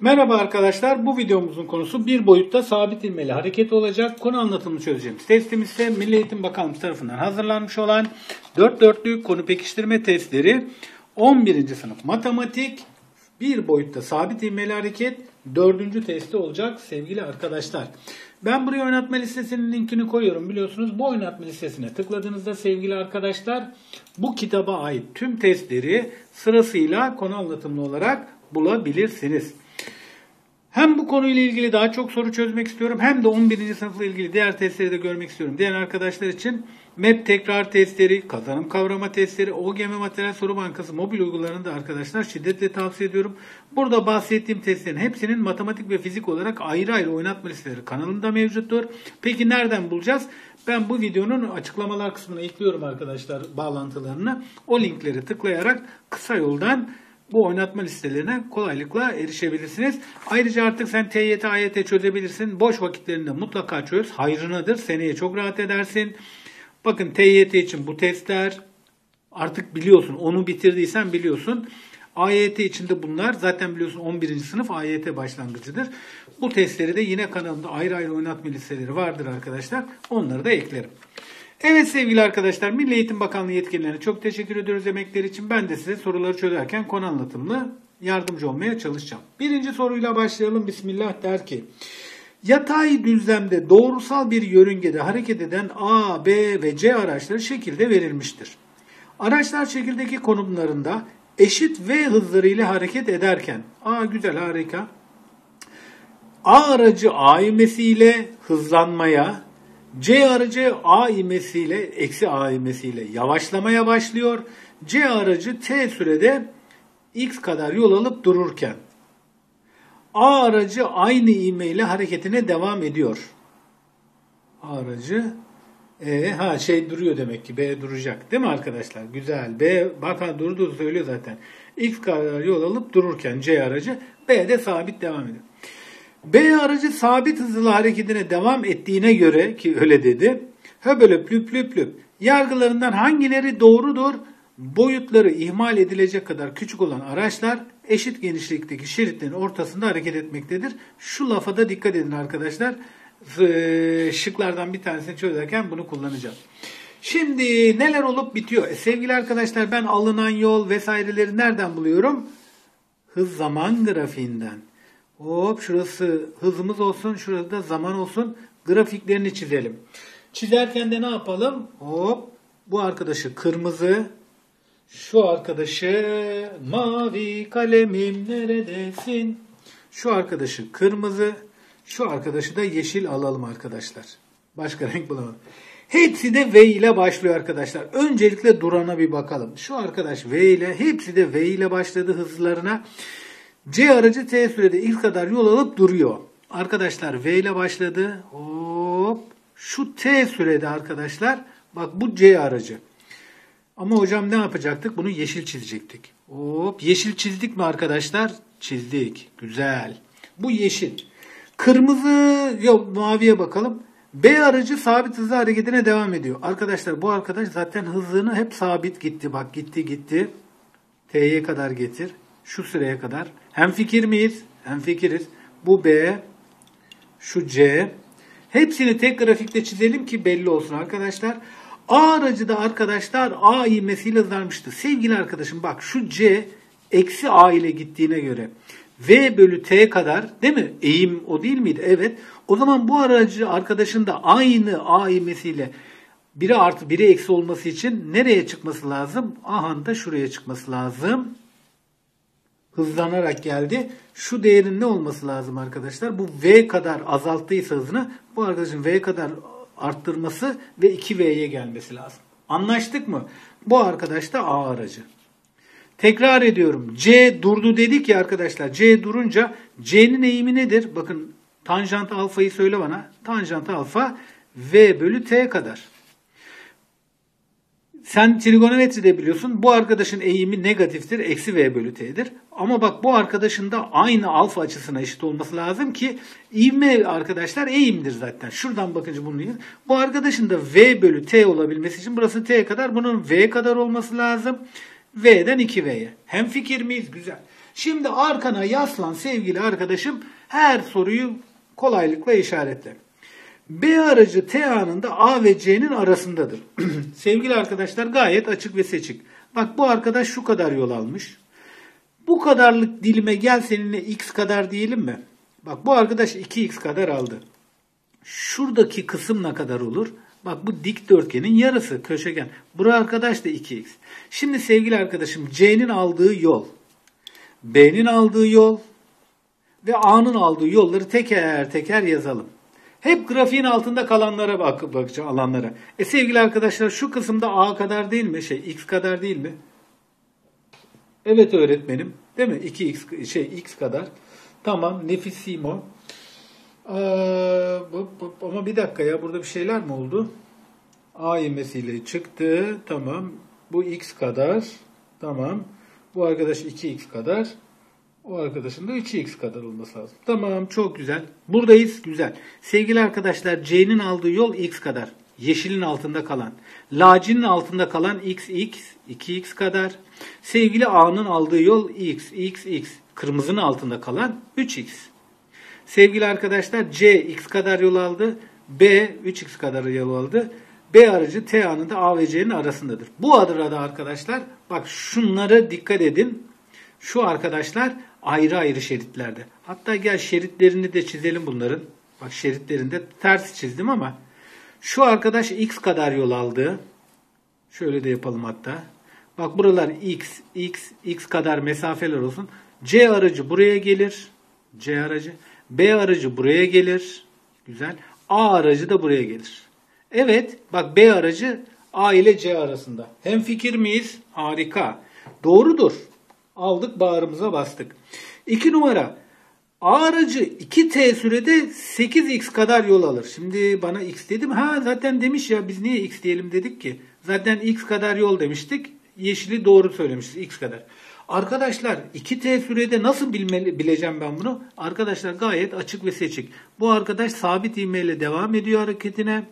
Merhaba arkadaşlar, bu videomuzun konusu bir boyutta sabit ilmeli hareket olacak. Konu anlatımını çözeceğimiz testimiz ise Milli Eğitim Bakanlığı tarafından hazırlanmış olan 4 dörtlük konu pekiştirme testleri 11. sınıf matematik bir boyutta sabit ilmeli hareket 4. testi olacak sevgili arkadaşlar. Ben buraya oynatma listesinin linkini koyuyorum biliyorsunuz. Bu oynatma listesine tıkladığınızda sevgili arkadaşlar bu kitaba ait tüm testleri sırasıyla konu anlatımlı olarak bulabilirsiniz. Hem bu konuyla ilgili daha çok soru çözmek istiyorum hem de 11. sınıfla ilgili diğer testleri de görmek istiyorum diyen arkadaşlar için MEP tekrar testleri, kazanım kavrama testleri, OGM Materyal Soru Bankası mobil uygulamalarını da arkadaşlar şiddetle tavsiye ediyorum. Burada bahsettiğim testlerin hepsinin matematik ve fizik olarak ayrı ayrı oynatma listeleri kanalımda mevcuttur. Peki nereden bulacağız? Ben bu videonun açıklamalar kısmına ekliyorum arkadaşlar bağlantılarını. O linkleri tıklayarak kısa yoldan bu oynatma listelerine kolaylıkla erişebilirsiniz. Ayrıca artık sen TYT-AYT çözebilirsin. Boş vakitlerinde mutlaka çöz. Hayrınadır. Seneye çok rahat edersin. Bakın TYT için bu testler artık biliyorsun. Onu bitirdiysen biliyorsun. AYT için de bunlar zaten biliyorsun 11. sınıf AYT başlangıcıdır. Bu testleri de yine kanalımda ayrı ayrı oynatma listeleri vardır arkadaşlar. Onları da eklerim. Evet sevgili arkadaşlar, Milli Eğitim Bakanlığı yetkililerine çok teşekkür ediyoruz emekleri için. Ben de size soruları çözerken konu anlatımlı yardımcı olmaya çalışacağım. Birinci soruyla başlayalım. Bismillah der ki, yatay düzlemde doğrusal bir yörüngede hareket eden A, B ve C araçları şekilde verilmiştir. Araçlar şekildeki konumlarında eşit V hızlarıyla hareket ederken, A güzel harika, A aracı A ivmesiyle hızlanmaya, C aracı A ivmesiyle, eksi A ivmesiyle yavaşlamaya başlıyor. C aracı T sürede X kadar yol alıp dururken A aracı aynı ivmeyle hareketine devam ediyor. A aracı duruyor demek ki. B duracak değil mi arkadaşlar? Güzel. B bakın durduğunu söylüyor zaten. X kadar yol alıp dururken C aracı B'de sabit devam ediyor. B aracı sabit hızlı hareketine devam ettiğine göre ki öyle dedi. Höbölöp lüp lüp lüp. Yargılarından hangileri doğrudur? Boyutları ihmal edilecek kadar küçük olan araçlar eşit genişlikteki şeritlerin ortasında hareket etmektedir. Şu lafa da dikkat edin arkadaşlar. Şıklardan bir tanesini çözerken bunu kullanacağım. Şimdi neler olup bitiyor? Sevgili arkadaşlar ben alınan yol vesaireleri nereden buluyorum? Hız zaman grafiğinden. Hop şurası hızımız olsun, şurası da zaman olsun. Grafiklerini çizelim. Çizerken de ne yapalım? Hop bu arkadaşı kırmızı, şu arkadaşı mavi kalemim neredesin? Şu arkadaşı kırmızı, şu arkadaşı da yeşil alalım arkadaşlar. Başka renk bulamadım. Hepsi de V ile başlıyor arkadaşlar. Öncelikle durana bir bakalım. Şu arkadaş V ile, hepsi de V ile başladı hızlarına. C aracı T sürede ilk kadar yol alıp duruyor. Arkadaşlar V ile başladı. Hop. Şu T sürede arkadaşlar. Bak bu C aracı. Ama hocam ne yapacaktık? Bunu yeşil çizecektik. Hop. Yeşil çizdik mi arkadaşlar? Çizdik. Güzel. Bu yeşil. Kırmızı yok, maviye bakalım. B aracı sabit hızla hareketine devam ediyor. Arkadaşlar bu arkadaş zaten hızını hep sabit gitti. Bak gitti gitti. T'ye kadar getir. Şu süreye kadar. Hemfikir miyiz? Hemfikiriz. Bu B, şu C. Hepsini tek grafikte çizelim ki belli olsun arkadaşlar. A aracı da arkadaşlar A ivmesiyle hızlanmıştı. Sevgili arkadaşım bak şu C eksi A ile gittiğine göre V bölü T kadar değil mi? Eğim o değil miydi? Evet. O zaman bu aracı arkadaşın da aynı A ivmesiyle 1'e artı 1'e eksi olması için nereye çıkması lazım? Aha da şuraya çıkması lazım. Hızlanarak geldi. Şu değerin ne olması lazım arkadaşlar? Bu V kadar azalttıysa hızını bu arkadaşın V kadar arttırması ve 2V'ye gelmesi lazım. Anlaştık mı? Bu arkadaş da A aracı. Tekrar ediyorum. C durdu dedik ya arkadaşlar. C durunca C'nin eğimi nedir? Bakın tanjant alfayı söyle bana. Tanjant alfa V bölü T kadar. Sen trigonometride biliyorsun bu arkadaşın eğimi negatiftir. Eksi V bölü T'dir. Ama bak bu arkadaşın da aynı alfa açısına eşit olması lazım ki ivme arkadaşlar eğimdir zaten. Şuradan bakınca bunu yiyin. Bu arkadaşın da V bölü T olabilmesi için burası T kadar bunun V kadar olması lazım. V'den 2V'ye. Hemfikir miyiz? Güzel. Şimdi arkana yaslan sevgili arkadaşım, her soruyu kolaylıkla işaretle. B aracı T anında A ve C'nin arasındadır. Sevgili arkadaşlar, gayet açık ve seçik. Bak, bu arkadaş şu kadar yol almış. Bu kadarlık dilime gel seninle x kadar diyelim mi? Bak, bu arkadaş 2x kadar aldı. Şuradaki kısım ne kadar olur? Bak, bu dikdörtgenin yarısı, köşegen. Burası arkadaş da 2x. Şimdi sevgili arkadaşım, C'nin aldığı yol, B'nin aldığı yol ve A'nın aldığı yolları teker teker yazalım. Hep grafiğin altında kalanlara bakacağım, alanlara. Sevgili arkadaşlar, şu kısımda A kadar değil mi? X kadar değil mi? Evet öğretmenim. Değil mi? 2x x kadar. Tamam, nefisimo. Ama bir dakika ya, burada bir şeyler mi oldu? A ivmesiyle çıktı. Tamam. Bu x kadar. Tamam. Bu arkadaş 2x kadar. O arkadaşın da 3x kadar olması lazım. Tamam, çok güzel. Buradayız, güzel. Sevgili arkadaşlar, C'nin aldığı yol x kadar. Yeşilin altında kalan. Lacinin altında kalan x, 2x kadar. Sevgili A'nın aldığı yol x. Kırmızının altında kalan 3x. Sevgili arkadaşlar, C x kadar yol aldı. B 3x kadar yol aldı. B aracı T anında A ve C'nin arasındadır. Bu arada arkadaşlar, bak şunlara dikkat edin. Şu arkadaşlar ayrı ayrı şeritlerde. Hatta gel şeritlerini de çizelim bunların. Bak, şeritlerinde ters çizdim ama şu arkadaş x kadar yol aldı. Şöyle de yapalım hatta. Bak, buralar x kadar mesafeler olsun. C aracı buraya gelir. C aracı. B aracı buraya gelir. Güzel. A aracı da buraya gelir. Evet. Bak, B aracı A ile C arasında. Hemfikir miyiz? Harika. Doğrudur. Aldık, bağrımıza bastık. 2 numara. A aracı 2t sürede 8x kadar yol alır. Şimdi bana x dedim. Ha, zaten demiş ya, biz niye x diyelim dedik ki? Zaten x kadar yol demiştik. Yeşili doğru söylemişiz, x kadar. Arkadaşlar, 2t sürede nasıl bileceğim ben bunu? Arkadaşlar, gayet açık ve seçik. Bu arkadaş sabit ivmeyle devam ediyor hareketine.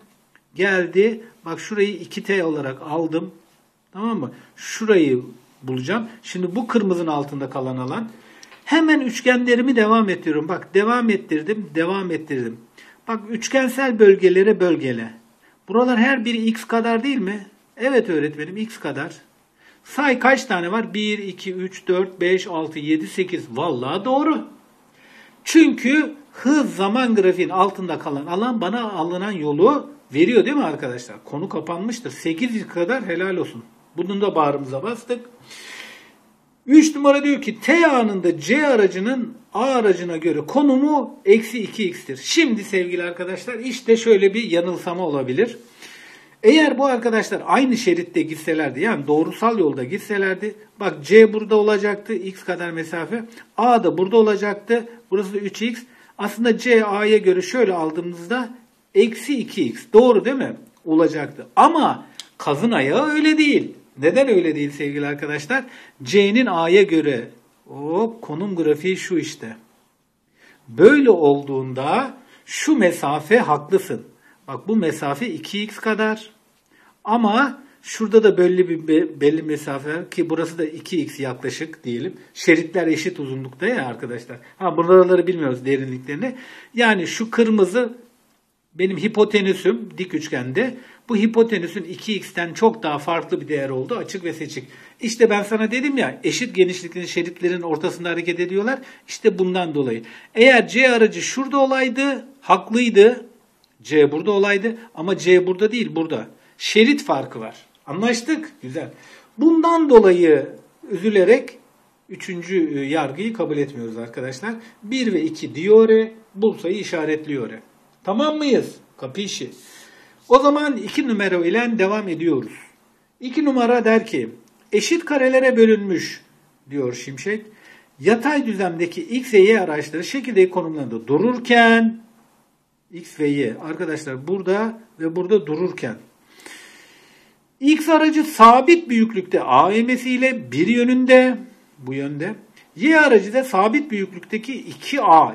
Geldi. Bak, şurayı 2t olarak aldım. Tamam mı? Şurayı bulacağım. Şimdi bu kırmızının altında kalan alan. Hemen üçgenlerimi devam ettiriyorum. Bak, devam ettirdim. Devam ettirdim. Bak, üçgensel bölgelere bölgele. Buralar her biri x kadar değil mi? Evet öğretmenim, x kadar. Say kaç tane var? 1, 2, 3, 4, 5, 6, 7, 8. Vallahi doğru. Çünkü hız zaman grafiğin altında kalan alan bana alınan yolu veriyor değil mi arkadaşlar? Konu kapanmıştır. 8 kadar, helal olsun. Bunun da bağrımıza bastık. 3 numara diyor ki T anında C aracının A aracına göre konumu eksi 2x'tir. Şimdi sevgili arkadaşlar, işte şöyle bir yanılsama olabilir. Eğer bu arkadaşlar aynı şeritte gitselerdi, yani doğrusal yolda gitselerdi, bak C burada olacaktı, x kadar mesafe. A da burada olacaktı, burası da 3x. Aslında C A'ya göre şöyle aldığımızda eksi 2x, doğru değil mi? Olacaktı. Ama kazın ayağı öyle değil. Neden öyle değil sevgili arkadaşlar? C'nin A'ya göre konum grafiği şu işte. Böyle olduğunda şu mesafe, haklısın. Bak, bu mesafe 2x kadar. Ama şurada da belli mesafe ki burası da 2x yaklaşık diyelim. Şeritler eşit uzunlukta ya arkadaşlar. Ha, buraları bilmiyoruz, derinliklerini. Yani şu kırmızı benim hipotenüsüm, dik üçgende. Bu hipotenüsün 2x'ten çok daha farklı bir değer oldu. Açık ve seçik. İşte ben sana dedim ya, eşit genişlikli şeritlerin ortasında hareket ediyorlar. İşte bundan dolayı. Eğer C aracı şurada olaydı, haklıydı. C burada olaydı ama C burada değil, burada. Şerit farkı var. Anlaştık? Güzel. Bundan dolayı üzülerek 3. yargıyı kabul etmiyoruz arkadaşlar. 1 ve 2 diyor, Bursa'yı işaretliyor. Tamam mıyız? Kapişi. O zaman 2 numara ile devam ediyoruz. 2 numara der ki eşit karelere bölünmüş diyor Şimşek. Yatay düzlemdeki x ve y araçları şekildeki konumlarında dururken x ve y arkadaşlar burada ve burada dururken x aracı sabit büyüklükte A ivmesiyle bir yönünde, bu yönde, y aracı da sabit büyüklükteki 2A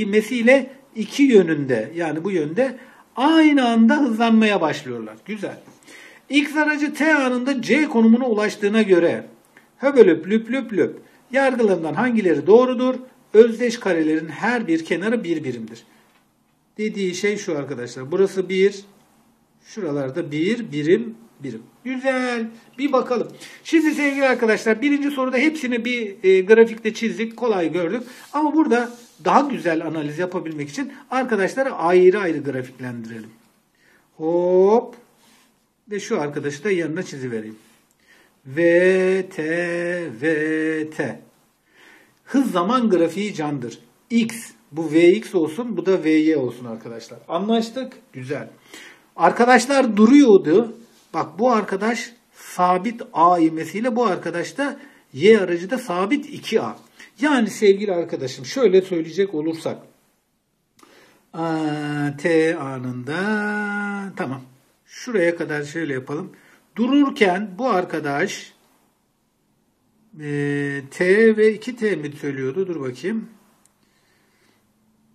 ivmesiyle 2 yönünde, yani bu yönde aynı anda hızlanmaya başlıyorlar. Güzel. X aracı T anında C konumuna ulaştığına göre höbölüp lüp lüp lüp Yargılarından hangileri doğrudur? Özdeş karelerin her bir kenarı bir birimdir. Dediği şey şu arkadaşlar. Burası 1. Şuralarda 1 birim birim. Güzel. Bir bakalım. Şimdi sevgili arkadaşlar, birinci soruda hepsini bir grafikte çizdik. Kolay gördük. Ama burada daha güzel analiz yapabilmek için arkadaşlara ayrı ayrı grafiklendirelim. Hop. Ve şu arkadaşı da yanına çizivereyim. VT. Hız zaman grafiği candır. X. Bu Vx olsun. Bu da Vy olsun arkadaşlar. Anlaştık. Güzel. Arkadaşlar duruyordu. Bak bu arkadaş sabit A ivmesiyle, bu arkadaş da Y aracı da sabit 2A. Yani sevgili arkadaşım şöyle söyleyecek olursak. T anında tamam. Şuraya kadar şöyle yapalım. Dururken bu arkadaş T ve 2T mi söylüyordu? Dur bakayım.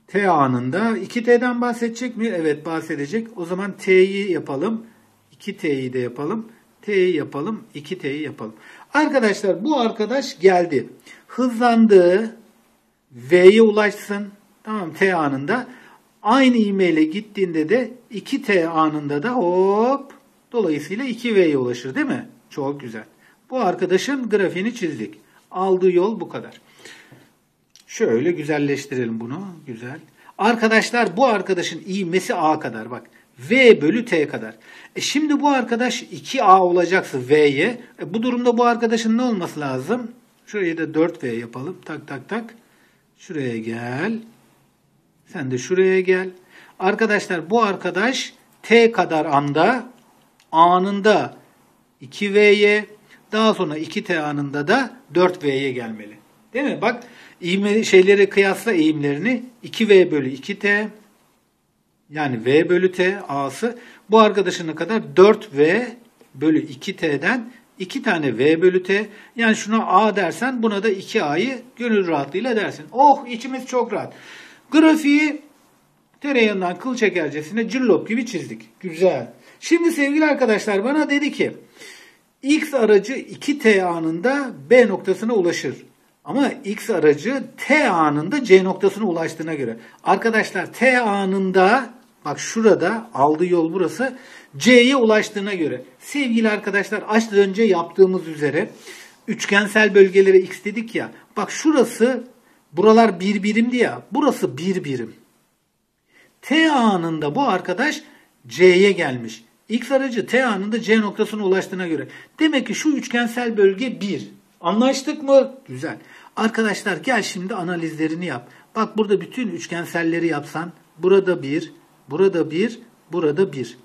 T anında 2T'den bahsedecek mi? Evet bahsedecek. O zaman T'yi yapalım. 2T'yi de yapalım. T'yi yapalım. 2T'yi yapalım. Arkadaşlar bu arkadaş geldi. Hızlandı. V'ye ulaşsın. Tamam, T anında. Aynı ivmeyle gittiğinde de 2T anında da hop. Dolayısıyla 2V'ye ulaşır değil mi? Çok güzel. Bu arkadaşın grafiğini çizdik. Aldığı yol bu kadar. Şöyle güzelleştirelim bunu. Güzel. Arkadaşlar bu arkadaşın ivmesi A kadar. Bak. V bölü T kadar. Şimdi bu arkadaş 2A olacaksa V'ye. Bu durumda bu arkadaşın ne olması lazım? Şuraya da 4V yapalım. Tak tak tak. Şuraya gel. Sen de şuraya gel. Arkadaşlar bu arkadaş T kadar anında 2V'ye, daha sonra 2T anında da 4V'ye gelmeli. Değil mi? Bak şeyleri kıyasla, eğimlerini. 2V bölü 2T yani V bölü T A'sı bu arkadaşına kadar 4V bölü 2T'den 2 tane V bölü T, yani şuna A dersen buna da 2A'yı gönül rahatlığıyla dersin. Oh, içimiz çok rahat. Grafiği tereyağından kıl çekercesine cillop gibi çizdik. Güzel. Şimdi sevgili arkadaşlar bana dedi ki X aracı 2T anında B noktasına ulaşır. Ama X aracı T anında C noktasına ulaştığına göre. Arkadaşlar T anında, bak şurada aldığı yol burası, C'ye ulaştığına göre. Sevgili arkadaşlar az önce yaptığımız üzere üçgensel bölgelere X dedik ya. Bak şurası, buralar bir birimdi ya. Burası bir birim. T anında bu arkadaş C'ye gelmiş. X aracı T anında C noktasına ulaştığına göre. Demek ki şu üçgensel bölge 1. Anlaştık mı? Güzel. Arkadaşlar gel şimdi analizlerini yap. Bak burada bütün üçgenselleri yapsan. Burada 1, burada 1, burada 1.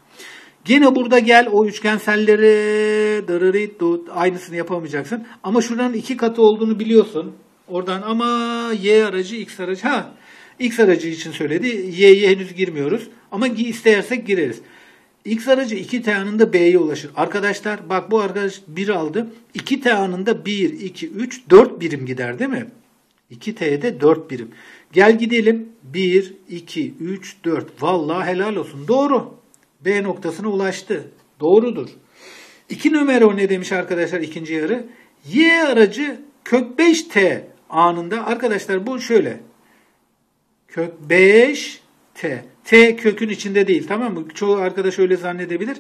Gene burada gel o üçgenselleri aynısını yapamayacaksın. Ama şuranın 2 katı olduğunu biliyorsun. Oradan ama Y aracı X aracı. Ha, X aracı için söyledi. Y'ye henüz girmiyoruz. Ama istersek gireriz. X aracı 2T anında B'ye ulaşır. Arkadaşlar bak bu arkadaş 1 aldı. 2T anında 1, 2, 3, 4 birim gider değil mi? 2T'de 4 birim. Gel gidelim. 1, 2, 3, 4. Vallahi helal olsun. Doğru. B noktasına ulaştı. Doğrudur. 2 numara ne demiş arkadaşlar ikinci yarı? Y aracı kök 5T anında. Arkadaşlar bu şöyle. Kök 5T. T kökün içinde değil, tamam mı? Çoğu arkadaş öyle zannedebilir.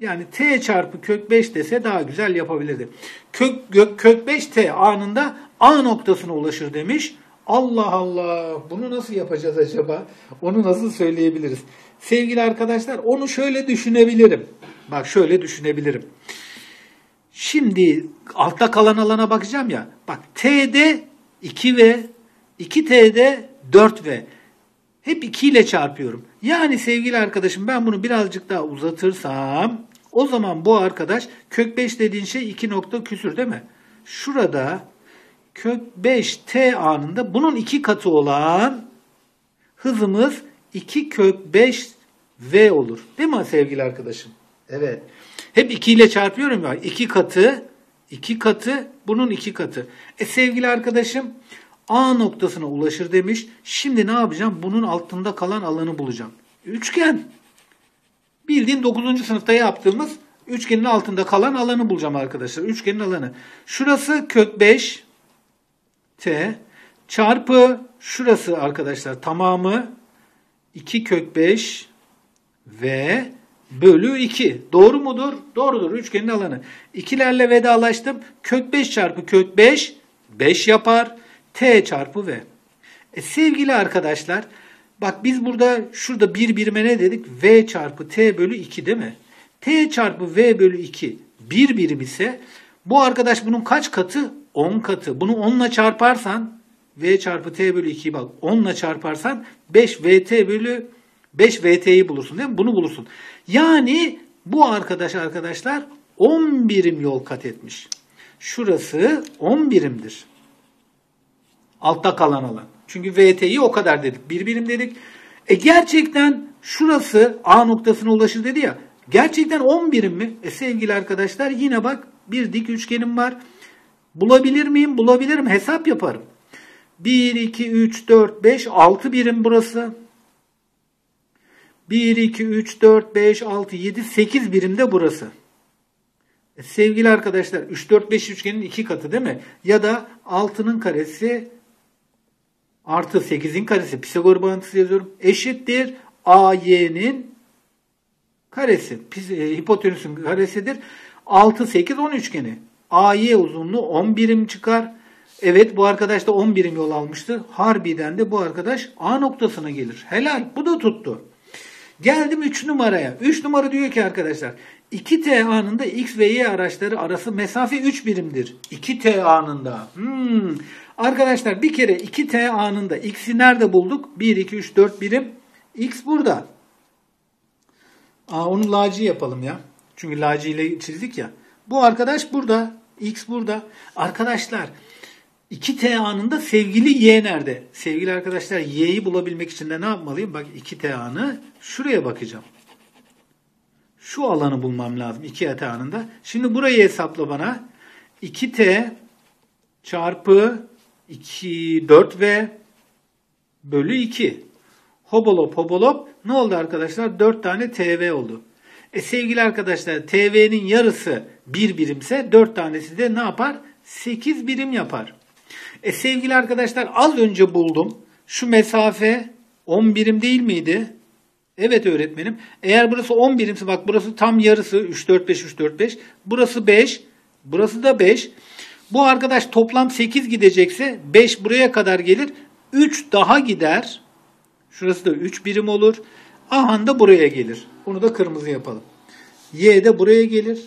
Yani T çarpı kök 5 dese daha güzel yapabilirdi. Kök 5T anında A noktasına ulaşır demiş. Allah Allah, bunu nasıl yapacağız acaba? Onu nasıl söyleyebiliriz? Sevgili arkadaşlar onu şöyle düşünebilirim. Bak şöyle düşünebilirim. Şimdi altta kalan alana bakacağım ya. Bak T'de 2V, 2T'de 4V. Hep 2 ile çarpıyorum. Yani sevgili arkadaşım ben bunu birazcık daha uzatırsam o zaman bu arkadaş kök 5 dediğin şey 2 nokta küsür değil mi? Şurada kök 5T anında bunun 2 katı olan hızımız 2 kök 5V olur. Değil mi sevgili arkadaşım? Evet. Hep 2 ile çarpıyorum ya. 2 katı, 2 katı, bunun 2 katı. Sevgili arkadaşım A noktasına ulaşır demiş. Şimdi ne yapacağım? Bunun altında kalan alanı bulacağım. Üçgen. Bildiğin 9. sınıfta yaptığımız üçgenin altında kalan alanı bulacağım arkadaşlar. Üçgenin alanı. Şurası kök 5. T çarpı şurası arkadaşlar tamamı 2 kök 5 V bölü 2. Doğru mudur? Doğrudur. Üçgenin alanı. İkilerle vedalaştım. Kök 5 çarpı kök 5 5 yapar. T çarpı V. Sevgili arkadaşlar bak biz burada şurada bir birime ne dedik? V çarpı T bölü 2 değil mi? T çarpı V bölü 2 bir birim ise bu arkadaş bunun kaç katı? 10 katı. Bunu 10 ile çarparsan V çarpı T bölü 2'yi bak 10 ile çarparsan 5 VT bölü 5 VT'yi bulursun değil mi? Bunu bulursun. Yani bu arkadaş arkadaşlar 10 birim yol kat etmiş. Şurası 10 birimdir. Altta kalan alan. Çünkü VT'yi o kadar dedik. Bir birim dedik. Gerçekten şurası A noktasına ulaşır dedi ya. Gerçekten 10 birim mi? Sevgili arkadaşlar yine bak bir dik üçgenim var. Bulabilir miyim? Bulabilirim. Hesap yaparım. 1, 2, 3, 4, 5, 6 birim burası. 1, 2, 3, 4, 5, 6, 7, 8 birimde burası. Sevgili arkadaşlar 3, 4, 5 üçgenin 2 katı değil mi? Ya da 6'nın karesi artı 8'in karesi. Pisagor bağıntısı yazıyorum. Eşittir AY'nin karesi. Hipotenüsün karesidir. 6, 8, 10 üçgeni. AY uzunluğu 10 birim çıkar. Evet bu arkadaş da 10 birim yol almıştı. Harbiden de bu arkadaş A noktasına gelir. Helal. Bu da tuttu. Geldim 3 numaraya. 3 numara diyor ki arkadaşlar 2T anında X ve Y araçları arası mesafe 3 birimdir. 2T anında. Arkadaşlar bir kere 2T anında X'i nerede bulduk? 1, 2, 3, 4 birim. X burada. Onu laci yapalım ya. Çünkü laci ile çizdik ya. Bu arkadaş burada. X burada. Arkadaşlar 2T anında sevgili Y nerede? Sevgili arkadaşlar Y'yi bulabilmek için de ne yapmalıyım? Bak 2T anı şuraya bakacağım. Şu alanı bulmam lazım 2T anında. Şimdi burayı hesapla bana. 2T çarpı 4V bölü 2. Hobolop hobolop ne oldu arkadaşlar? 4 tane TV oldu. Sevgili arkadaşlar TV'nin yarısı 1 birimse 4 tanesi de ne yapar? 8 birim yapar. Sevgili arkadaşlar az önce buldum. Şu mesafe 10 birim değil miydi? Evet öğretmenim. Eğer burası 10 birimse bak burası tam yarısı. 3, 4, 5, 3, 4, 5. Burası 5. Burası da 5. Bu arkadaş toplam 8 gidecekse 5 buraya kadar gelir. 3 daha gider. Şurası da 3 birim olur. Ahan da buraya gelir. Bunu da kırmızı yapalım. Y de buraya gelir.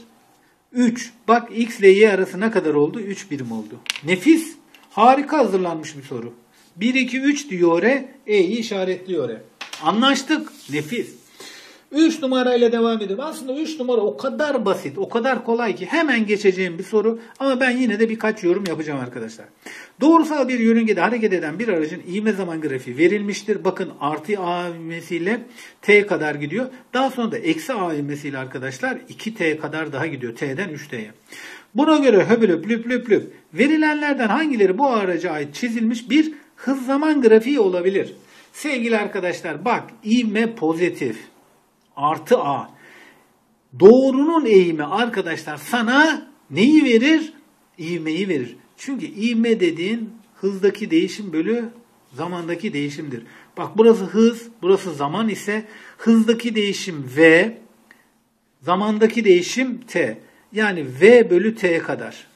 3. Bak X ile Y arası ne kadar oldu? 3 birim oldu. Nefis. Harika hazırlanmış bir soru. 1, 2, 3 diyor oraya. E'yi işaretliyor oraya. Anlaştık. Nefis. 3 numarayla devam edelim. Aslında 3 numara o kadar basit, o kadar kolay ki hemen geçeceğim bir soru. Ama ben yine de birkaç yorum yapacağım arkadaşlar. Doğrusal bir yörüngede hareket eden bir aracın ivme zaman grafiği verilmiştir. Bakın artı A ivmesiyle T kadar gidiyor. Daha sonra da eksi A ivmesiyle arkadaşlar 2T kadar daha gidiyor. T'den 3T'ye. Buna göre höbülüp lüp lüp lüp verilenlerden hangileri bu araca ait çizilmiş bir hız zaman grafiği olabilir? Sevgili arkadaşlar bak ivme pozitif artı A. Doğrunun eğimi arkadaşlar sana neyi verir? İvmeyi verir. Çünkü ivme dediğin hızdaki değişim bölü zamandaki değişimdir. Bak burası hız, burası zaman ise hızdaki değişim V, zamandaki değişim T. Yani V bölü T kadar.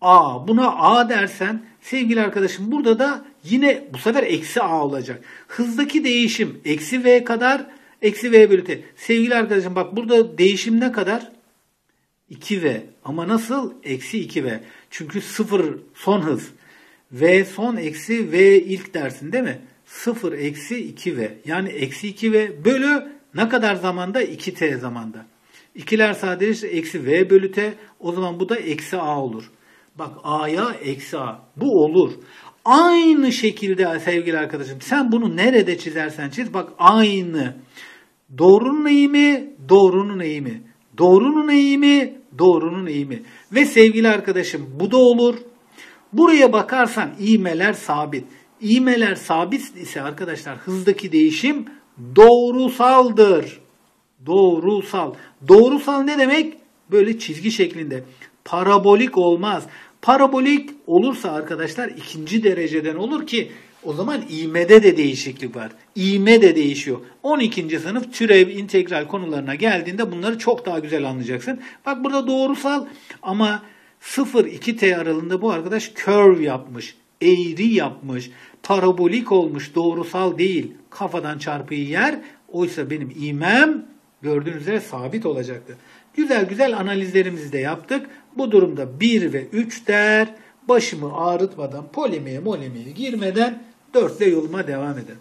A. Buna A dersen sevgili arkadaşım burada da yine bu sefer eksi A olacak. Hızdaki değişim eksi V kadar eksi V bölü T. Sevgili arkadaşım bak burada değişim ne kadar? 2V. Ama nasıl? Eksi 2V. Çünkü 0 son hız. V son eksi V ilk dersin değil mi? 0 eksi 2V. Yani eksi 2V bölü ne kadar zamanda? 2T zamanda. İkiler sadeleşir eksi V bölü T. O zaman bu da eksi A olur. Bak A'ya eksi A. Bu olur. Aynı şekilde sevgili arkadaşım sen bunu nerede çizersen çiz. Bak aynı. Doğrunun eğimi, doğrunun eğimi. Doğrunun eğimi, doğrunun eğimi. Ve sevgili arkadaşım bu da olur. Buraya bakarsan ivmeler sabit. İvmeler sabit ise arkadaşlar hızdaki değişim doğrusaldır. Doğrusal. Doğrusal ne demek? Böyle çizgi şeklinde. Parabolik olmaz. Parabolik olursa arkadaşlar ikinci dereceden olur ki o zaman İM'de de değişiklik var. İM de değişiyor. 12. sınıf türev integral konularına geldiğinde bunları çok daha güzel anlayacaksın. Bak burada doğrusal ama 0-2T aralığında bu arkadaş curve yapmış. Eğri yapmış. Parabolik olmuş. Doğrusal değil. Kafadan çarpıyı yer. Oysa benim İM'm gördüğünüz üzere sabit olacaktı. Güzel güzel analizlerimizi de yaptık. Bu durumda 1 ve 3 der. Başımı ağrıtmadan, polemiğe girmeden 4 ile yoluma devam eder.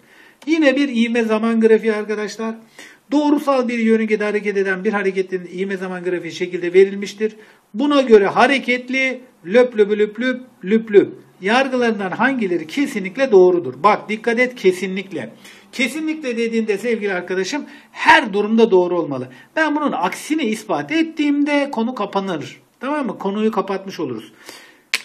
Yine bir ivme zaman grafiği arkadaşlar. Doğrusal bir yörüngede hareket eden bir hareketin ivme zaman grafiği şekilde verilmiştir. Buna göre hareketli löp löp. Yargılarından hangileri kesinlikle doğrudur? Bak dikkat et, kesinlikle. Kesinlikle dediğinde sevgili arkadaşım her durumda doğru olmalı. Ben bunun aksini ispat ettiğimde konu kapanır. Tamam mı? Konuyu kapatmış oluruz.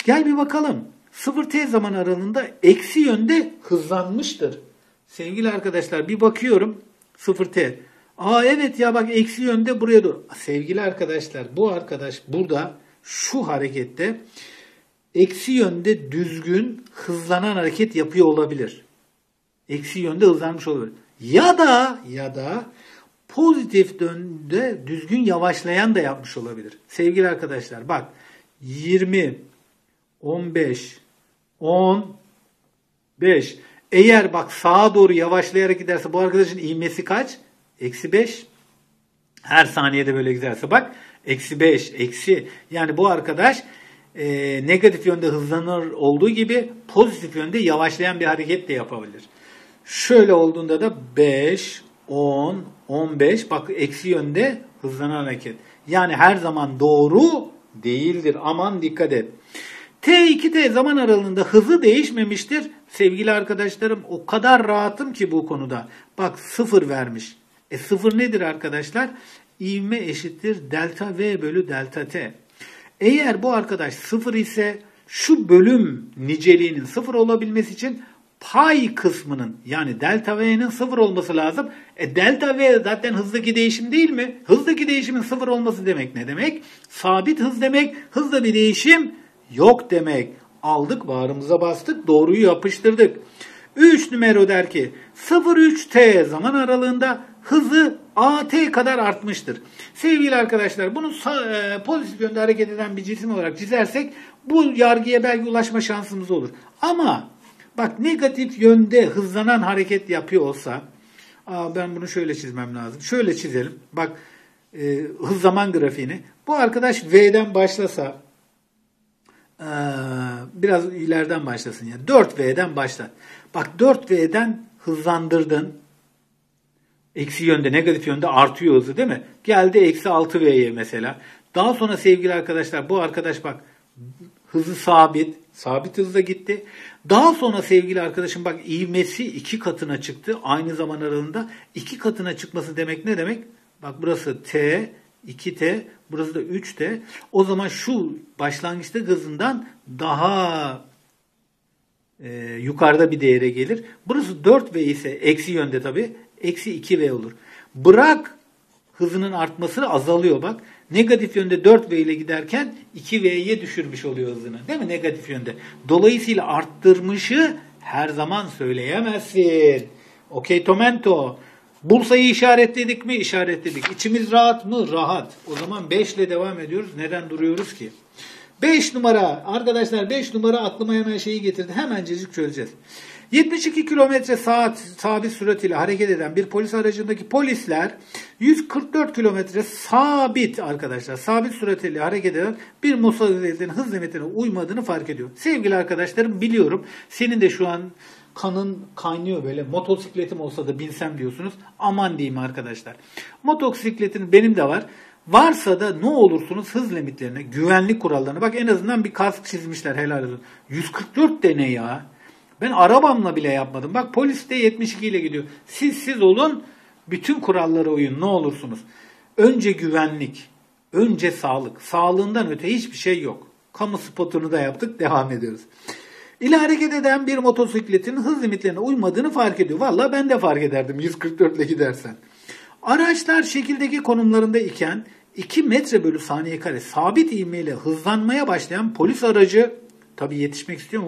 Gel bir bakalım. 0T zaman aralığında eksi yönde hızlanmıştır. Sevgili arkadaşlar bir bakıyorum. 0T. Aa evet ya bak eksi yönde buraya doğru. Sevgili arkadaşlar bu arkadaş burada şu harekette eksi yönde düzgün hızlanan hareket yapıyor olabilir. Eksi yönde hızlanmış olabilir. Ya da pozitif yönde düzgün yavaşlayan da yapmış olabilir. Sevgili arkadaşlar bak 20 15, 15. Eğer bak sağa doğru yavaşlayarak giderse bu arkadaşın ivmesi kaç? Eksi 5. Her saniyede böyle giderse bak. Eksi 5, eksi. Yani bu arkadaş negatif yönde hızlanır olduğu gibi pozitif yönde yavaşlayan bir hareket de yapabilir. Şöyle olduğunda da 5, 10, 15. Bak eksi yönde hızlanan hareket. Yani her zaman doğru değildir. Aman dikkat et. T2T zaman aralığında hızı değişmemiştir. Sevgili arkadaşlarım o kadar rahatım ki bu konuda. Bak 0 vermiş. E 0 nedir arkadaşlar? İvme eşittir delta V bölü delta T. Eğer bu arkadaş 0 ise şu bölüm niceliğinin 0 olabilmesi için pay kısmının yani delta V'nin 0 olması lazım. E delta V zaten hızdaki değişim değil mi? Hızdaki değişimin 0 olması demek ne demek? Sabit hız demek. Hızda bir değişim yok demek. Aldık bağrımıza bastık. Doğruyu yapıştırdık. 3 numara der ki 0-3T zaman aralığında hızı AT kadar artmıştır. Sevgili arkadaşlar bunu pozitif yönde hareket eden bir cisim olarak çizersek bu yargıya belki ulaşma şansımız olur. Ama bak negatif yönde hızlanan hareket yapıyor olsa ben bunu şöyle çizmem lazım. Şöyle çizelim. Bak hız zaman grafiğini. Bu arkadaş V'den başlasa biraz ileriden başlasın. Yani 4V'den başlat. Bak 4V'den hızlandırdın. Eksi yönde, negatif yönde artıyor hızı değil mi? Geldi eksi 6V'ye mesela. Daha sonra sevgili arkadaşlar bu arkadaş bak hızı sabit. Sabit hızla gitti. Daha sonra sevgili arkadaşım bak ivmesi 2 katına çıktı. Aynı zaman aralığında 2 katına çıkması demek ne demek? Bak burası T, 2T, burası da 3T. O zaman şu başlangıçta hızından daha yukarıda bir değere gelir. Burası 4V ise eksi yönde tabii. Eksi 2V olur. Bırak hızının artması azalıyor bak. Negatif yönde 4V ile giderken 2V'ye düşürmüş oluyor hızını. Değil mi? Negatif yönde. Dolayısıyla arttırmışı her zaman söyleyemezsin. Okey Tomento. Bursa'yı işaretledik mi? İşaretledik. İçimiz rahat mı? Rahat. O zaman 5 ile devam ediyoruz. Neden duruyoruz ki? 5 numara. Arkadaşlar 5 numara aklıma hemen şeyi getirdi. Hemencecik çözeceğiz. 72 km saat sabit süratiyle hareket eden bir polis aracındaki polisler 144 km sabit arkadaşlar sabit süratiyle hareket eden bir motosikletin hız limitine uymadığını fark ediyor. Sevgili arkadaşlarım biliyorum senin de şu an kanın kaynıyor böyle motosikletim olsa da binsem diyorsunuz. Aman diyeyim arkadaşlar. Motosikletin benim de var. Varsa da ne olursunuz hız limitlerine, güvenlik kurallarına. Bak en azından bir kask çizmişler helal olsun. 144 dene ya. Ben arabamla bile yapmadım. Bak polis de 72 ile gidiyor. Siz olun. Bütün kurallara uyun. Ne olursunuz. Önce güvenlik. Önce sağlık. Sağlığından öte hiçbir şey yok. Kamu spotunu da yaptık. Devam ediyoruz. İle hareket eden bir motosikletin hız limitlerine uymadığını fark ediyor. Valla ben de fark ederdim 144 ile gidersen. Araçlar şekildeki konumlarında iken 2 metre bölü saniye kare sabit ivmeyle hızlanmaya başlayan polis aracı, tabii yetişmek istiyor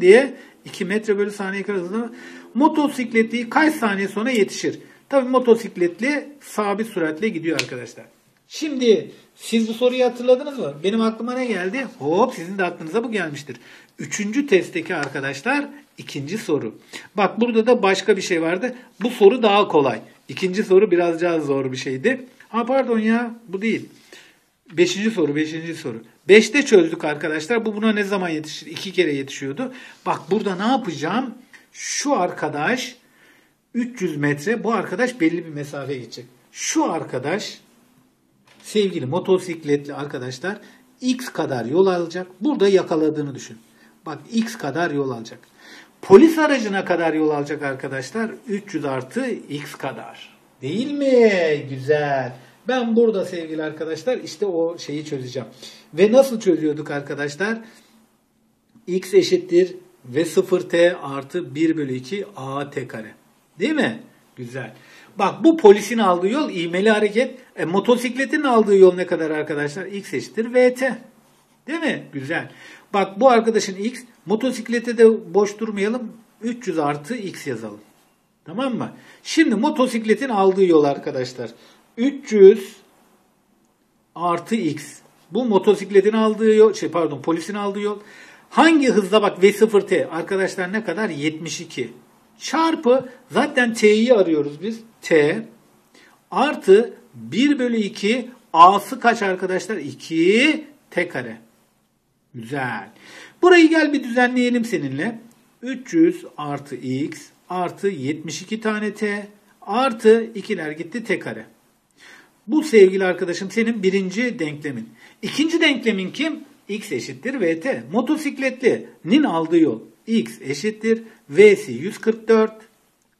diye 2 metre bölü saniye kare hızlanıyor. Motosikletli kaç saniye sonra yetişir? Tabii motosikletli sabit süratle gidiyor arkadaşlar. Şimdi siz bu soruyu hatırladınız mı? Benim aklıma ne geldi? Hop, sizin de aklınıza bu gelmiştir. 3. testteki arkadaşlar 2. soru. Bak, burada da başka bir şey vardı. Bu soru daha kolay. 2. soru biraz daha zor bir şeydi. Ha pardon ya, bu değil. 5. soru. 5'te çözdük arkadaşlar. Bu buna ne zaman yetişir? 2 kere yetişiyordu. Bak, burada ne yapacağım? Şu arkadaş 300 metre. Bu arkadaş belli bir mesafeye gidecek. Şu arkadaş, sevgili motosikletli arkadaşlar, x kadar yol alacak. Burada yakaladığını düşün. Bak, x kadar yol alacak. Polis aracına kadar yol alacak arkadaşlar. 300 artı x kadar. Değil mi? Güzel. Ben burada sevgili arkadaşlar işte o şeyi çözeceğim. Ve nasıl çözüyorduk arkadaşlar? X eşittir ve 0t artı 1 bölü 2 at kare. Değil mi? Güzel. Bak, bu polisin aldığı yol ivmeli hareket. Motosikletin aldığı yol ne kadar arkadaşlar? X eşittir vt. Değil mi? Güzel. Bak, bu arkadaşın x, motosiklete de boş durmayalım. 300 artı x yazalım. Tamam mı? Şimdi motosikletin aldığı yol arkadaşlar 300 artı x. Bu motosikletin aldığı yol, polisin aldığı yol. Hangi hızla? Bak, v0t arkadaşlar ne kadar? 72. Çarpı, zaten t'yi arıyoruz biz. T artı 1 bölü 2 a'sı kaç arkadaşlar? 2 t kare. Güzel. Burayı gel bir düzenleyelim seninle. 300 artı x artı 72 tane t artı 2'ler gitti, t kare. Bu sevgili arkadaşım senin 1. denklemin. 2. denklemin kim? X eşittir vt. Motosikletlinin aldığı yol x eşittir v'si 144.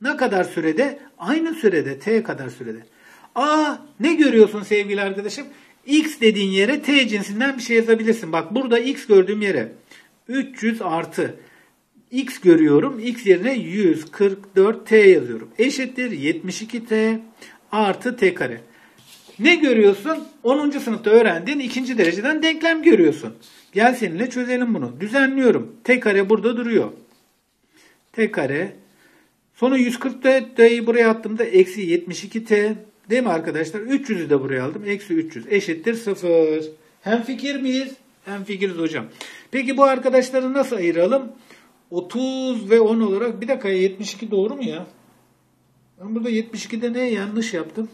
Ne kadar sürede? Aynı sürede, t kadar sürede. Aa, ne görüyorsun sevgili arkadaşım? X dediğin yere t cinsinden bir şey yazabilirsin. Bak, burada x gördüğüm yere 300 artı x görüyorum. X yerine 144t yazıyorum. Eşittir 72t artı t kare. Ne görüyorsun? 10. sınıfta öğrendiğin 2. dereceden denklem görüyorsun. Gel seninle çözelim bunu. Düzenliyorum. T kare burada duruyor. T kare. Sonra 144t'yi buraya attığımda eksi 72t. Değil mi arkadaşlar? 300'ü de buraya aldım. Eksi 300 eşittir 0. Hemfikir miyiz? Hemfikiriz hocam. Peki bu arkadaşları nasıl ayıralım? 30 ve 10 olarak. Bir dakika, 72 doğru mu ya? Ben burada 72'de ne yanlış yaptım?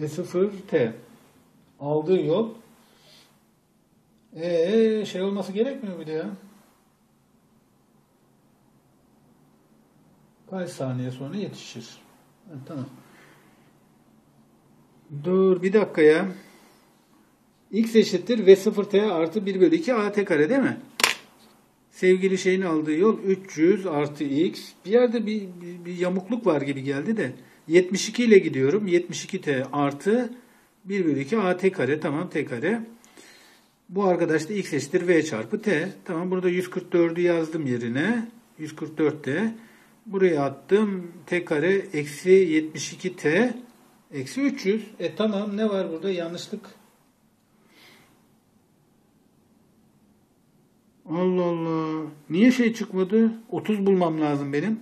Ve 0t aldığı yol şey olması gerekmiyor bir de ya. Kaç saniye sonra yetişir? Evet, tamam. Dur bir dakika ya. X eşittir ve 0t artı 1 bölü 2 at kare değil mi? Sevgili şeyin aldığı yol 300 artı x. Bir yerde bir yamukluk var gibi geldi de. 72 ile gidiyorum. 72t artı 1 bölü 2 at kare. Tamam, t kare. Bu arkadaş da x eşittir v çarpı t. Tamam, burada 144'ü yazdım yerine. 144t. Buraya attım. T kare eksi 72t eksi 300. Tamam, ne var burada? Yanlışlık. Allah Allah. Niye şey çıkmadı? 30 bulmam lazım benim.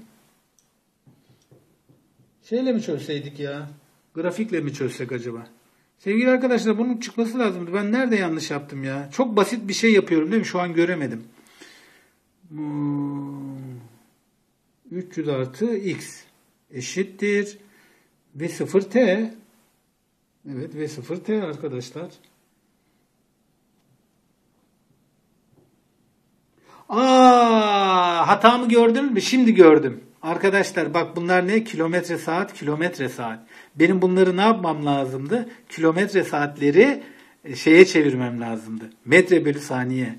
Şeyle mi çözseydik ya? Grafikle mi çözsek acaba? Sevgili arkadaşlar, bunun çıkması lazımdı. Ben nerede yanlış yaptım ya? Çok basit bir şey yapıyorum değil mi? Şu an göremedim. 300 artı x eşittir ve 0t. Evet, ve 0t arkadaşlar. Aa, hatamı gördün mü? Şimdi gördüm. Arkadaşlar bak, bunlar ne? Kilometre saat, kilometre saat. Benim bunları ne yapmam lazımdı? Kilometre saatleri şeye çevirmem lazımdı. Metre bölü saniye.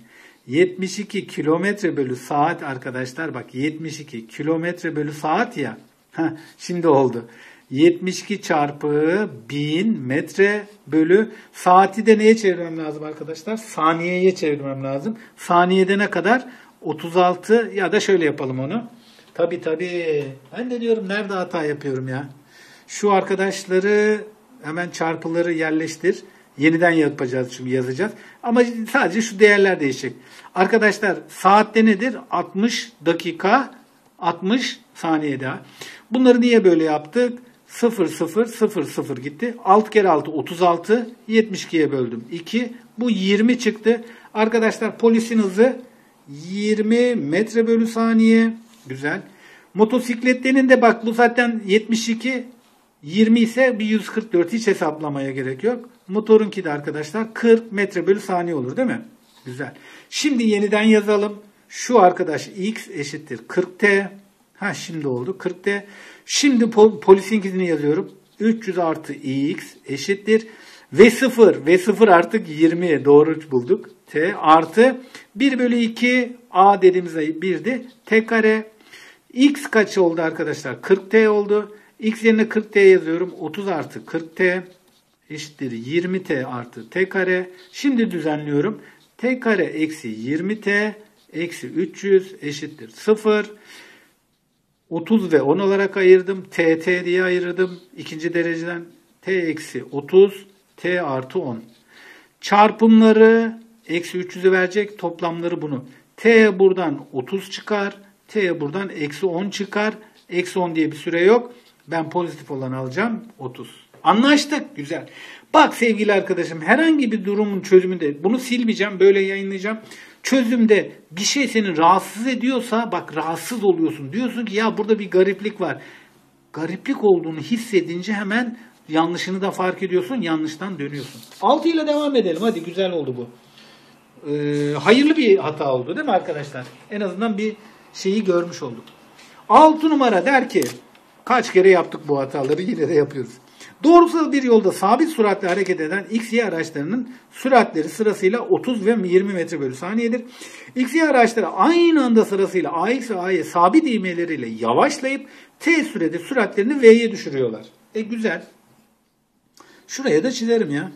72 kilometre bölü saat arkadaşlar. Bak, 72 kilometre bölü saat ya. Heh, şimdi oldu. 72 çarpı 1000 metre bölü saati de neye çevirmem lazım arkadaşlar? Saniyeye çevirmem lazım. Saniyede ne kadar? 36, ya da şöyle yapalım onu. Tabii. Ben de diyorum nerede hata yapıyorum ya. Şu arkadaşları hemen çarpıları yerleştir. Yeniden yapacağız şimdi, yazacağız. Ama sadece şu değerler değişecek. Arkadaşlar saatte nedir? 60 dakika 60 saniye daha. Bunları niye böyle yaptık? 0, 0, 0, 0 gitti. 6 kere 6 36. 72'ye böldüm. 2. Bu 20 çıktı. Arkadaşlar polisin hızı 20 metre bölü saniye. Güzel. Motosikletlerin de bak bu zaten 72. 20 ise bir 144 hiç hesaplamaya gerek yok. Motorunki de arkadaşlar 40 metre bölü saniye olur değil mi? Güzel. Şimdi yeniden yazalım. Şu arkadaş x eşittir 40t. Ha şimdi oldu 40t. Şimdi polisinkini yazıyorum. 300 artı x eşittir. Ve 0 artık 20'ye doğru bulduk. T artı 1 bölü 2 a dediğimiz 1'di. T kare. X kaç oldu arkadaşlar? 40t oldu. X yerine 40t yazıyorum. 30 artı 40t eşittir 20t artı t kare. Şimdi düzenliyorum. T kare eksi 20t eksi 300 eşittir 0. 30 ve 10 olarak ayırdım. TT diye ayırdım. İkinci dereceden t eksi 30 t artı 10. Çarpımları eksi 300'ü verecek. Toplamları bunu. T buradan 30 çıkar. T buradan eksi 10 çıkar. Eksi 10 diye bir süre yok. Ben pozitif olanı alacağım. 30. Anlaştık. Güzel. Bak sevgili arkadaşım herhangi bir durumun çözümünde bunu silmeyeceğim. Böyle yayınlayacağım. Çözümde bir şey seni rahatsız ediyorsa bak rahatsız oluyorsun. Diyorsun ki ya burada bir gariplik var. Gariplik olduğunu hissedince hemen yanlışını da fark ediyorsun. Yanlıştan dönüyorsun. 6 ile devam edelim. Hadi güzel oldu bu. Hayırlı bir hata oldu değil mi arkadaşlar? En azından bir şeyi görmüş olduk. 6 numara der ki kaç kere yaptık bu hataları yine de yapıyoruz. Doğrusal bir yolda sabit süratle hareket eden XY araçlarının süratleri sırasıyla 30 ve 20 metre bölü saniyedir. XY araçları aynı anda sırasıyla AX ve AY sabit ivmeleriyle yavaşlayıp T sürede süratlerini V'ye düşürüyorlar. Güzel. Şuraya da çizerim ya.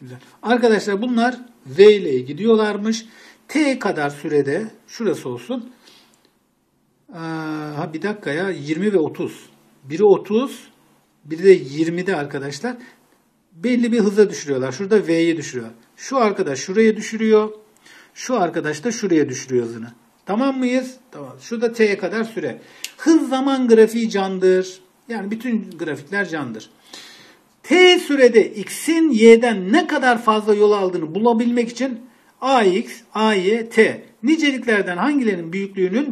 Güzel. Arkadaşlar bunlar V ile gidiyorlarmış. T kadar sürede şurası olsun. Ha bir dakika ya 20 ve 30. Biri 30, biri de 20'de arkadaşlar. Belli bir hıza düşürüyorlar. Şurada V'ye düşürüyor. Şu arkadaş şuraya düşürüyor. Şu arkadaş da şuraya düşürüyor hızını. Tamam mıyız? Tamam. Şurada T'ye kadar süre. Hız zaman grafiği candır. Yani bütün grafikler candır. T sürede X'in Y'den ne kadar fazla yol aldığını bulabilmek için AX, AY, T niceliklerden hangilerinin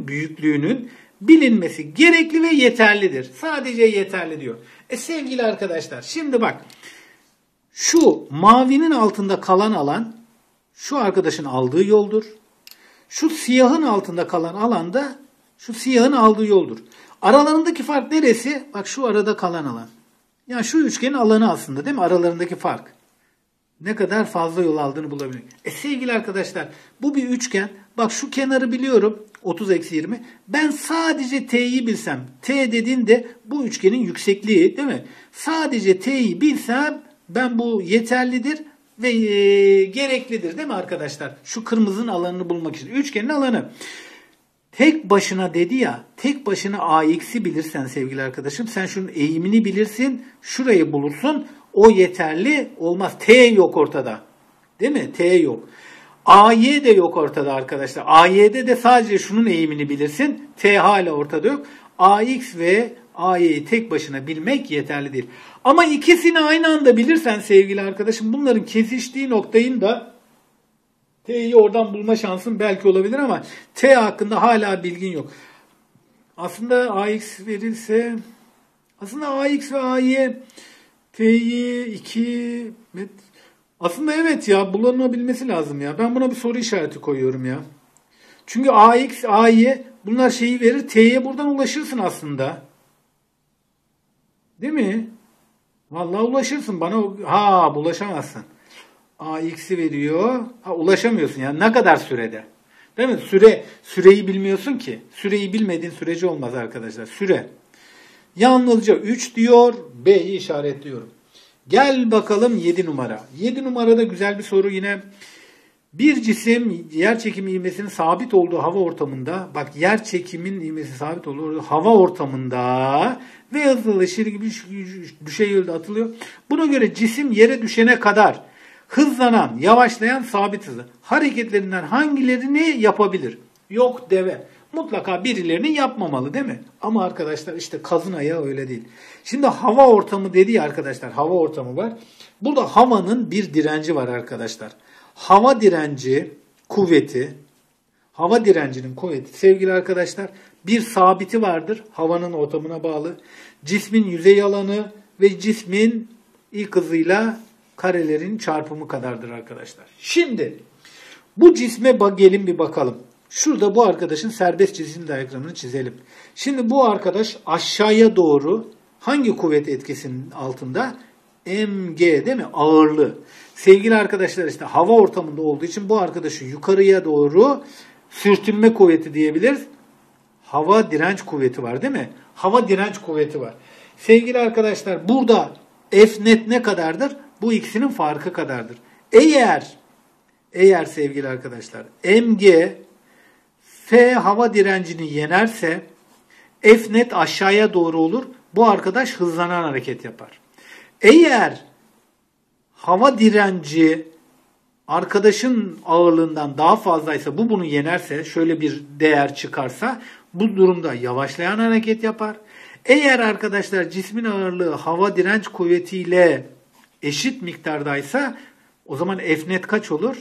büyüklüğünün bilinmesi gerekli ve yeterlidir. Sadece yeterli diyor. Sevgili arkadaşlar şimdi bak şu mavinin altında kalan alan şu arkadaşın aldığı yoldur. Şu siyahın altında kalan alan da şu siyahın aldığı yoldur. Aralarındaki fark neresi? Bak şu arada kalan alan. Yani şu üçgenin alanı aslında değil mi? Aralarındaki fark. Ne kadar fazla yol aldığını bulabilirim. Sevgili arkadaşlar bu bir üçgen. Bak şu kenarı biliyorum. 30-20. Ben sadece T'yi bilsem. T dediğinde bu üçgenin yüksekliği değil mi? Sadece T'yi bilsem ben bu yeterlidir ve gereklidir değil mi arkadaşlar? Şu kırmızının alanını bulmak için. Üçgenin alanı. Tek başına dedi ya. Tek başına AX'i bilirsen sevgili arkadaşım. Sen şunun eğimini bilirsin. Şurayı bulursun. O yeterli olmaz. T yok ortada. Değil mi? T yok. AY de yok ortada arkadaşlar. AY'de de sadece şunun eğimini bilirsin. T hala ortada yok. AX ve AY'yi tek başına bilmek yeterli değil. Ama ikisini aynı anda bilirsen sevgili arkadaşım bunların kesiştiği noktayı da T'yi oradan bulma şansın belki olabilir ama T hakkında hala bilgin yok. Aslında AX verilse aslında AX ve AY T'yi 2 metre. Aslında evet ya bulunabilmesi lazım ya. Ben buna bir soru işareti koyuyorum ya. Çünkü AX, AY bunlar şeyi verir. T'ye buradan ulaşırsın aslında. Değil mi? Vallahi ulaşırsın. Bana ha ulaşamazsın. AX'i veriyor. Ha ulaşamıyorsun ya. Ne kadar sürede? Değil mi? Süreyi bilmiyorsun ki. Süreyi bilmediğin sürece olmaz arkadaşlar. Süre. Yalnızca 3 diyor. B'yi işaretliyorum. Gel bakalım 7 numara. 7 numarada güzel bir soru yine. Bir cisim yer çekimi ivmesinin sabit olduğu hava ortamında, bak yer çekimin ivmesi sabit olduğu hava ortamında ve hızlı şir gibi düşey yönde atılıyor. Buna göre cisim yere düşene kadar hızlanan, yavaşlayan sabit hızı hareketlerinden hangilerini yapabilir? Yok deve. Mutlaka birilerini yapmamalı değil mi? Ama arkadaşlar işte kazın ayağı öyle değil. Şimdi hava ortamı dedi ya arkadaşlar, hava ortamı var. Burada havanın bir direnci var arkadaşlar. Hava direnci kuvveti, hava direncinin kuvveti sevgili arkadaşlar bir sabiti vardır havanın ortamına bağlı. Cismin yüzey alanı ve cismin ilk hızıyla karelerin çarpımı kadardır arkadaşlar. Şimdi bu cisme gelin bir bakalım. Şurada bu arkadaşın serbest cisim diyagramını çizelim. Şimdi bu arkadaş aşağıya doğru hangi kuvvet etkisinin altında? Mg değil mi? Ağırlığı. Sevgili arkadaşlar işte hava ortamında olduğu için bu arkadaşı yukarıya doğru sürtünme kuvveti diyebiliriz. Hava direnç kuvveti var değil mi? Hava direnç kuvveti var. Sevgili arkadaşlar burada F net ne kadardır? Bu ikisinin farkı kadardır. Eğer sevgili arkadaşlar Mg F hava direncini yenerse F net aşağıya doğru olur. Bu arkadaş hızlanan hareket yapar. Eğer hava direnci arkadaşın ağırlığından daha fazlaysa, bu bunu yenerse, şöyle bir değer çıkarsa bu durumda yavaşlayan hareket yapar. Eğer arkadaşlar cismin ağırlığı hava direnç kuvvetiyle eşit miktardaysa o zaman F net kaç olur?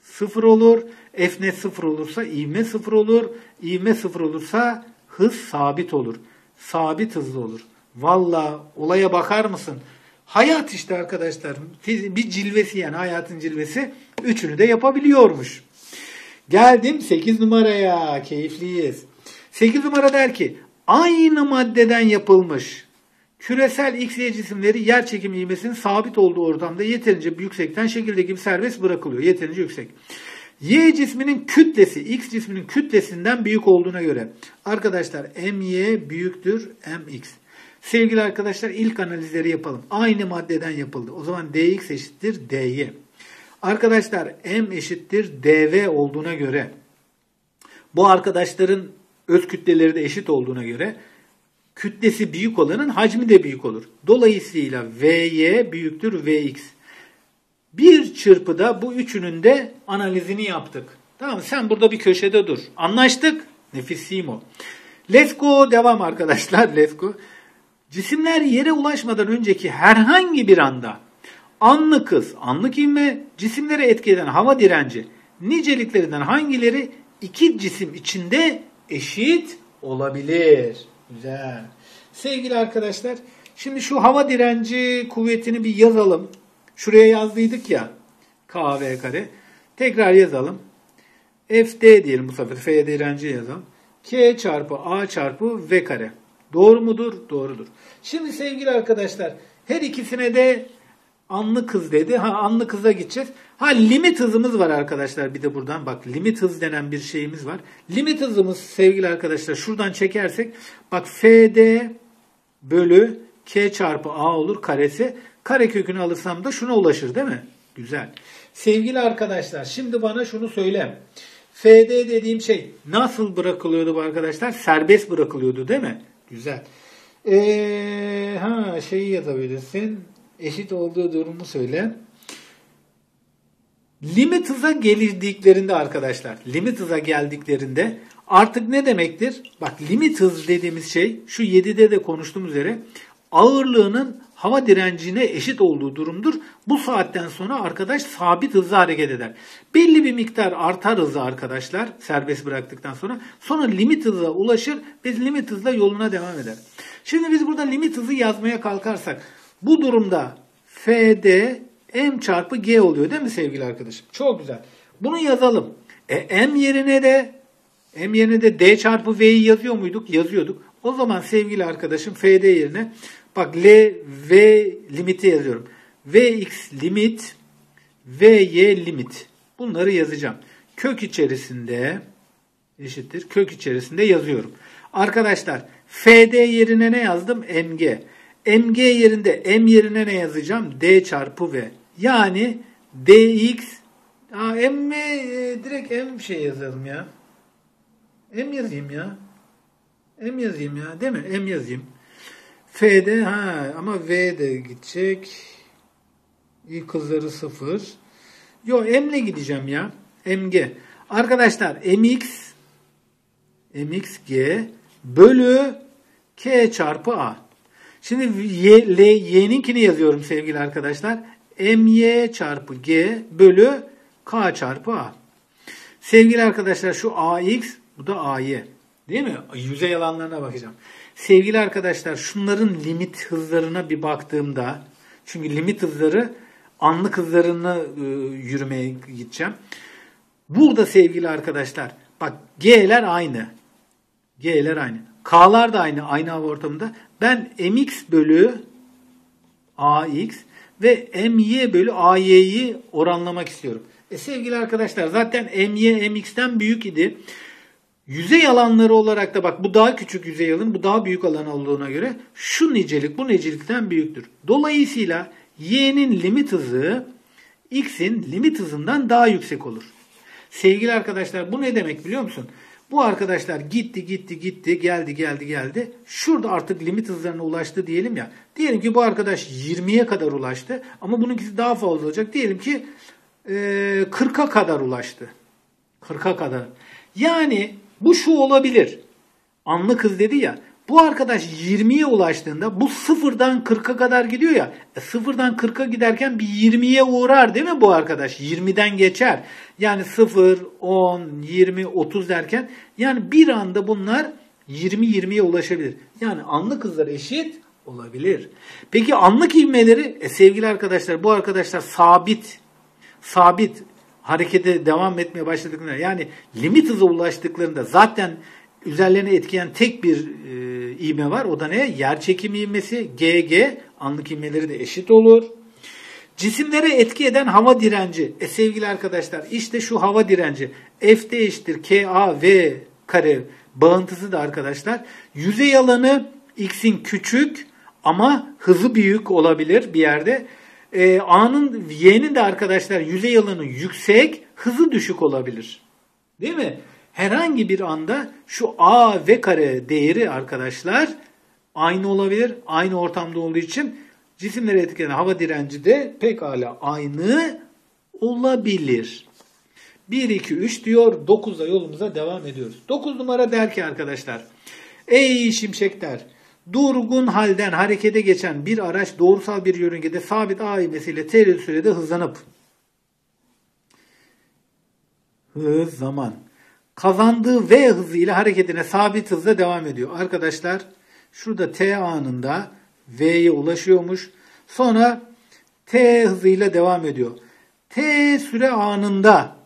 0 olur. F net 0 olursa ivme 0 olur. İvme 0 olursa hız sabit olur. Sabit hızlı olur. Valla olaya bakar mısın? Hayat işte arkadaşlar bir cilvesi, yani hayatın cilvesi, üçünü de yapabiliyormuş. Geldim 8 numaraya, keyifliyiz. 8 numara der ki aynı maddeden yapılmış küresel X-Y cisimleri yer çekimi ivmesinin sabit olduğu ortamda yeterince yüksekten şekildeki gibi serbest bırakılıyor. Yeterince yüksek. Y cisminin kütlesi X cisminin kütlesinden büyük olduğuna göre arkadaşlar MY büyüktür MX. Sevgili arkadaşlar ilk analizleri yapalım. Aynı maddeden yapıldı. O zaman dx eşittir dy. Arkadaşlar m eşittir dv olduğuna göre, bu arkadaşların öz kütleleri de eşit olduğuna göre kütlesi büyük olanın hacmi de büyük olur. Dolayısıyla vy büyüktür vx. Bir çırpıda bu üçünün de analizini yaptık. Tamam, sen burada bir köşede dur. Anlaştık. Nefissimo. Let's go, devam arkadaşlar. Let's go. Cisimler yere ulaşmadan önceki herhangi bir anda anlık hız, anlık ivme, cisimlere etki eden hava direnci niceliklerinden hangileri iki cisim içinde eşit olabilir? Güzel. Sevgili arkadaşlar, şimdi şu hava direnci kuvvetini bir yazalım. Şuraya yazdıydık ya KV kare. Tekrar yazalım. FD diyelim bu sefer. F direnci yazalım. K çarpı A çarpı V kare. Doğru mudur? Doğrudur. Şimdi sevgili arkadaşlar her ikisine de anlık hız dedi. Anlık hıza gideceğiz. Limit hızımız var arkadaşlar. Bir de buradan bak limit hız denen bir şeyimiz var. Limit hızımız sevgili arkadaşlar şuradan çekersek bak FD bölü K çarpı A olur karesi. Kare kökünü alırsam da şuna ulaşır değil mi? Güzel. Sevgili arkadaşlar şimdi bana şunu söyle. FD dediğim şey nasıl bırakılıyordu bu arkadaşlar? Serbest bırakılıyordu değil mi? Güzel. Şeyi yazabilirsin. Eşit olduğu durumu söyle. Limit hıza geldiklerinde arkadaşlar. Limit hıza geldiklerinde artık ne demektir? Bak limit hız dediğimiz şey şu 7'de de konuştuğum üzere ağırlığının hava direncine eşit olduğu durumdur. Bu saatten sonra arkadaş sabit hızla hareket eder. Belli bir miktar artar hızı arkadaşlar serbest bıraktıktan sonra. Sonra limit hıza ulaşır ve limit hızla yoluna devam eder. Şimdi biz burada limit hızı yazmaya kalkarsak bu durumda Fd m çarpı g oluyor değil mi sevgili arkadaşım? Çok güzel. Bunu yazalım. M yerine de d çarpı v'yi yazıyor muyduk? Yazıyorduk. O zaman sevgili arkadaşım Fd yerine bak L, V limiti yazıyorum. Vx limit, Vy limit. Bunları yazacağım. Kök içerisinde eşittir. Kök içerisinde yazıyorum. Arkadaşlar Fd yerine ne yazdım? Mg. Mg yerine ne yazacağım? D çarpı V. Yani Dx Aa, direkt M şey yazalım ya. M yazayım ya. M yazayım ya. Değil mi? M yazayım. F'de ha ama V'de gidecek. Kızları 0. Yo, M'le gideceğim ya. MG. Arkadaşlar MX MXG bölü K çarpı A. Şimdi Y'ninkini yazıyorum sevgili arkadaşlar. MY çarpı G bölü K çarpı A. Sevgili arkadaşlar şu AX bu da AY. Değil mi? Yüzey alanlarına bakacağım. Sevgili arkadaşlar şunların limit hızlarına bir baktığımda, çünkü limit hızları anlık hızlarına yürümeye gideceğim. Burada sevgili arkadaşlar bak G'ler aynı. G'ler aynı. K'lar da aynı. Aynı hava ortamında. Ben MX bölü AX ve MY bölü AY'yi oranlamak istiyorum. Sevgili arkadaşlar zaten MY MX'ten büyük idi. Yüzey alanları olarak da bak bu daha küçük yüzey alan, bu daha büyük alan olduğuna göre şu nicelik bu nicelikten büyüktür. Dolayısıyla Y'nin limit hızı X'in limit hızından daha yüksek olur. Sevgili arkadaşlar bu ne demek biliyor musun? Bu arkadaşlar gitti geldi. Şurada artık limit hızlarına ulaştı diyelim ya. Diyelim ki bu arkadaş 20'ye kadar ulaştı ama bununkisi daha fazla olacak. Diyelim ki 40'a kadar ulaştı. 40'a kadar. Yani bu şu olabilir. Anlık hız dedi ya. Bu arkadaş 20'ye ulaştığında bu 0'dan 40'a kadar gidiyor ya. 0'dan 40'a giderken bir 20'ye uğrar değil mi bu arkadaş? 20'den geçer. Yani 0, 10, 20, 30 derken yani bir anda bunlar 20-20'ye ulaşabilir. Yani anlık hızlar eşit olabilir. Peki anlık ivmeleri sevgili arkadaşlar bu arkadaşlar sabit harekete devam etmeye başladıklarında yani limit hıza ulaştıklarında zaten üzerlerine etkileyen tek bir ivme var. O da ne? Yerçekim ivmesi. GG. Anlık ivmeleri de eşit olur. Cisimlere etki eden hava direnci. Sevgili arkadaşlar işte şu hava direnci. F'de eşittir KAV kare bağıntısı da arkadaşlar. Yüzey alanı X'in küçük ama hızı büyük olabilir bir yerde. Y'nin de arkadaşlar yüzey alanı yüksek, hızı düşük olabilir. Değil mi? Herhangi bir anda şu A V kare değeri arkadaşlar aynı olabilir. Aynı ortamda olduğu için cisimlere etkileyen hava direnci de pekala aynı olabilir. 1, 2, 3 diyor. 9'da yolumuza devam ediyoruz. 9 numara der ki arkadaşlar. Ey Şimşek der. Durgun halden harekete geçen bir araç doğrusal bir yörüngede sabit A ivmesiyle t sürede hızlanıp zaman kazandığı V hızı ile hareketine sabit hızla devam ediyor. Arkadaşlar şurada T anında V'ye ulaşıyormuş. Sonra T hızıyla devam ediyor. T süre anında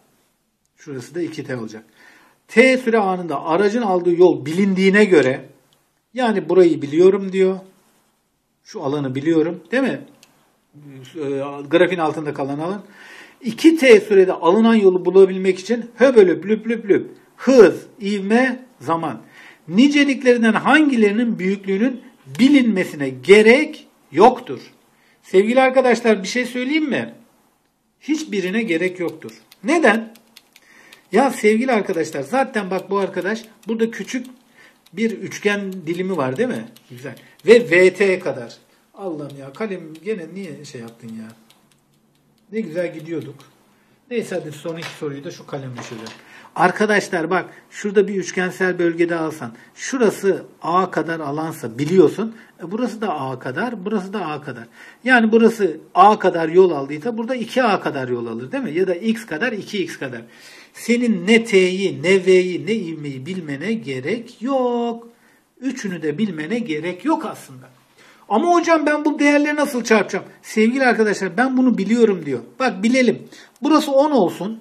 şurası da 2T olacak. T süre anında aracın aldığı yol bilindiğine göre yani burayı biliyorum diyor. Şu alanı biliyorum. Değil mi? Grafin altında kalan alan. 2T sürede alınan yolu bulabilmek için hız, ivme, zaman. Niceliklerinden hangilerinin büyüklüğünün bilinmesine gerek yoktur. Sevgili arkadaşlar bir şey söyleyeyim mi? Hiçbirine gerek yoktur. Neden? Ya sevgili arkadaşlar zaten bak bu arkadaş burada küçük bir üçgen dilimi var değil mi? Güzel. Ve VT'ye kadar. Allah'ım ya kalem gene niye şey yaptın ya? Ne güzel gidiyorduk. Neyse hadi son iki soruyu da şu kalem düşüreceğim. Arkadaşlar bak şurada bir üçgensel bölgede alsan. Şurası A kadar alansa biliyorsun. Burası da A kadar. Burası da A kadar. Yani burası A kadar yol aldıysa burada 2A kadar yol alır değil mi? Ya da X kadar 2X kadar. Senin ne T'yi ne V'yi ne ivmeyi bilmene gerek yok. Üçünü de bilmene gerek yok aslında. Ama hocam ben bu değerleri nasıl çarpacağım? Sevgili arkadaşlar ben bunu biliyorum diyor. Bak bilelim. Burası 10 olsun.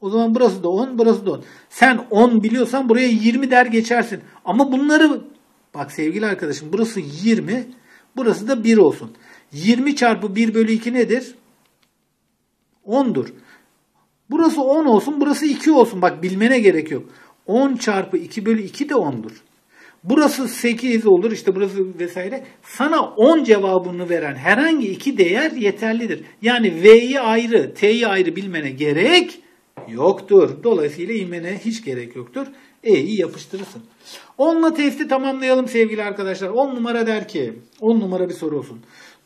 O zaman burası da 10, burası da 10. Sen 10 biliyorsan buraya 20 der geçersin. Ama bunları bak sevgili arkadaşım burası 20, burası da 1 olsun. 20 çarpı 1 bölü 2 nedir? 10'dur. Burası 10 olsun, burası 2 olsun. Bak bilmene gerek yok. 10 çarpı 2 bölü 2 de 10'dur. burası 8 olur, işte burası vesaire. Sana 10 cevabını veren herhangi iki değer yeterlidir. Yani V'yi ayrı, T'yi ayrı bilmene gerek yoktur. Dolayısıyla ilmene hiç gerek yoktur. E'yi yapıştırırsın. 10'la testi tamamlayalım sevgili arkadaşlar. 10 numara der ki, 10 numara bir soru olsun.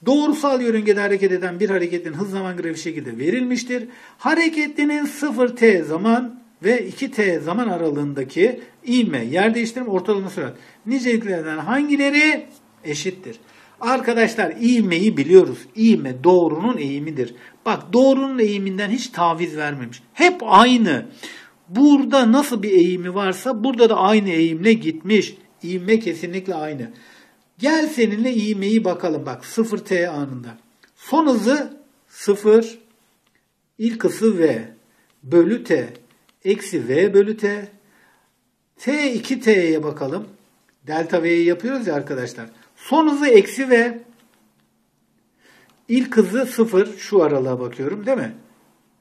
Doğrusal yörüngede hareket eden bir hareketin hız zaman grafiği şekilde verilmiştir. Hareketinin 0t zaman ve 2t zaman aralığındaki ivme, yer değiştirme, ortalama sürat niceliklerden hangileri eşittir? Arkadaşlar ivmeyi biliyoruz. İvme doğrunun eğimidir. Bak doğrunun eğiminden hiç taviz vermemiş. Hep aynı. Burada nasıl bir eğimi varsa burada da aynı eğimle gitmiş. İvme kesinlikle aynı. Gel seninle ivmeyi bakalım. Bak 0t anında. Son hızı 0, ilk hızı v bölü t eksi v bölü t. t 2t'ye bakalım. Delta v'yi yapıyoruz ya arkadaşlar. Son hızı eksi v, ilk hızı 0, şu aralığa bakıyorum değil mi?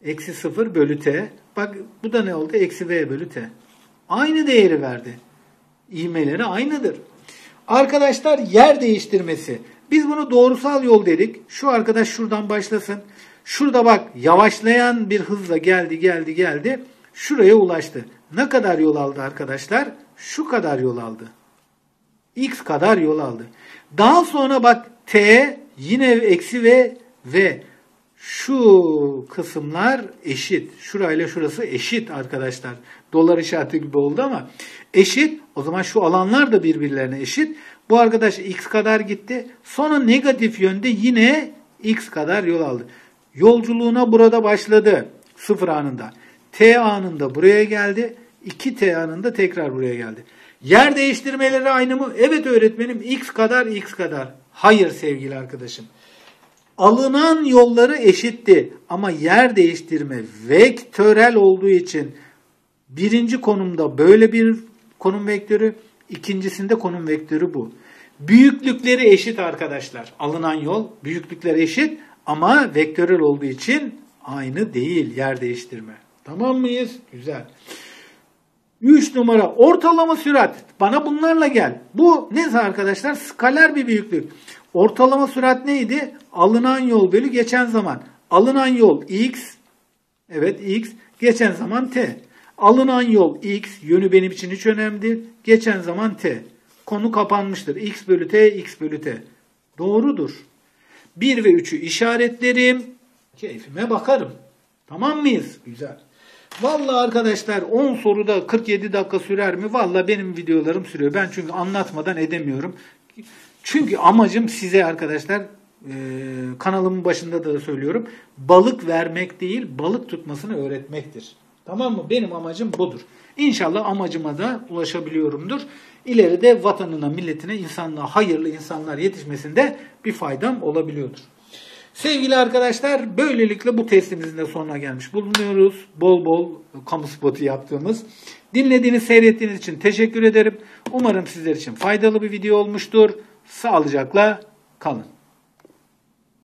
Eksi 0 bölü t. Bak bu da ne oldu? Eksi v bölü t. Aynı değeri verdi. İvmeleri aynıdır. Arkadaşlar yer değiştirmesi. Biz bunu doğrusal yol dedik. Şu arkadaş şuradan başlasın. Şurada bak yavaşlayan bir hızla geldi. Şuraya ulaştı. Ne kadar yol aldı arkadaşlar? Şu kadar yol aldı. X kadar yol aldı. Daha sonra bak t yine eksi v. Şu kısımlar eşit. Şurayla şurası eşit arkadaşlar. Dolar işareti gibi oldu ama eşit. O zaman şu alanlar da birbirlerine eşit. Bu arkadaş x kadar gitti. Sonra negatif yönde yine x kadar yol aldı. Yolculuğuna burada başladı. 0 anında. T anında buraya geldi. 2t anında tekrar buraya geldi. Yer değiştirmeleri aynı mı? Evet öğretmenim, x kadar x kadar. Hayır sevgili arkadaşım. Alınan yolları eşitti ama yer değiştirme vektörel olduğu için birinci konumda böyle bir konum vektörü, ikincisinde konum vektörü bu. Büyüklükleri eşit arkadaşlar. Alınan yol büyüklükleri eşit ama vektörel olduğu için aynı değil yer değiştirme. Tamam mıyız? Güzel. 3 numara ortalama sürat. Bana bunlarla gel. Bu neyse arkadaşlar? Skaler bir büyüklük. Ortalama sürat neydi? Alınan yol bölü geçen zaman. Alınan yol x. Evet x. Geçen zaman t. Alınan yol x. Yönü benim için hiç önemli değil. Geçen zaman t. Konu kapanmıştır. X bölü t, x bölü t. Doğrudur. 1 ve 3'ü işaretlerim. Keyfime bakarım. Tamam mıyız? Güzel. Vallahi arkadaşlar 10 soruda 47 dakika sürer mi? Vallahi benim videolarım sürüyor. Ben çünkü anlatmadan edemiyorum. Çünkü amacım size arkadaşlar kanalımın başında da söylüyorum. Balık vermek değil, balık tutmasını öğretmektir. Tamam mı? Benim amacım budur. İnşallah amacıma da ulaşabiliyorumdur. İleride vatanına, milletine, insanlığa hayırlı insanlar yetişmesinde bir faydam olabiliyordur. Sevgili arkadaşlar, böylelikle bu testimizin de sonuna gelmiş bulunuyoruz. Bol bol kamu spotu yaptığımız. Dinlediğiniz, seyrettiğiniz için teşekkür ederim. Umarım sizler için faydalı bir video olmuştur. Sağlıcakla kalın.